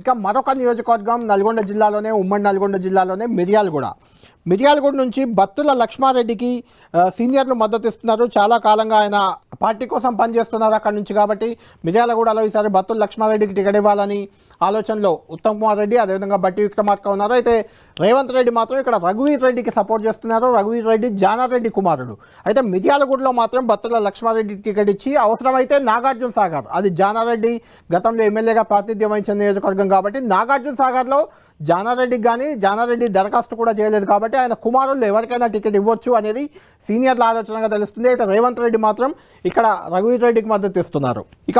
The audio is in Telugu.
ఇక మరొక నియోజకవర్గం నల్గొండ జిల్లాలోనే ఉమ్మడి నల్గొండ జిల్లాలోనే మిర్యాలగూడ. మిర్యాలగూడ నుంచి బత్తుల లక్ష్మారెడ్డికి సీనియర్లు మద్దతు ఇస్తున్నారు. చాలా కాలంగా ఆయన పార్టీ కోసం పనిచేస్తున్నారు అక్కడ నుంచి. కాబట్టి మిర్యాలగూడలో ఈసారి బత్తుల లక్ష్మారెడ్డికి టికెట్ ఇవ్వాలని ఆలోచనలో ఉత్తమ్ కుమార్ రెడ్డి అదేవిధంగా బట్టి విక్రమార్క ఉన్నారు. అయితే రేవంత్ రెడ్డి మాత్రం ఇక్కడ రఘువీర్ రెడ్డికి సపోర్ట్ చేస్తున్నారు. రఘువీర్ రెడ్డి జానారెడ్డి కుమారుడు. అయితే మిర్యాలగూడలో మాత్రం బత్తుల లక్ష్మారెడ్డి టికెట్ ఇచ్చి అవసరమైతే నాగార్జున సాగర్, అది జానారెడ్డి గతంలో ఎమ్మెల్యేగా ప్రాతినిధ్యం వహించిన నియోజకవర్గం కాబట్టి నాగార్జున సాగర్లో జానారెడ్డికి కానీ జానారెడ్డి దరఖాస్తు కూడా చేయలేదు కాబట్టి ఆయన కుమారులు ఎవరికైనా టికెట్ ఇవ్వచ్చు అనేది సీనియర్ల ఆలోచనగా తెలుస్తుంది. అయితే రేవంత్ రెడ్డి మాత్రం ఇక్కడ రఘువీర్ రెడ్డికి మద్దతు ఇస్తున్నారు. ఇక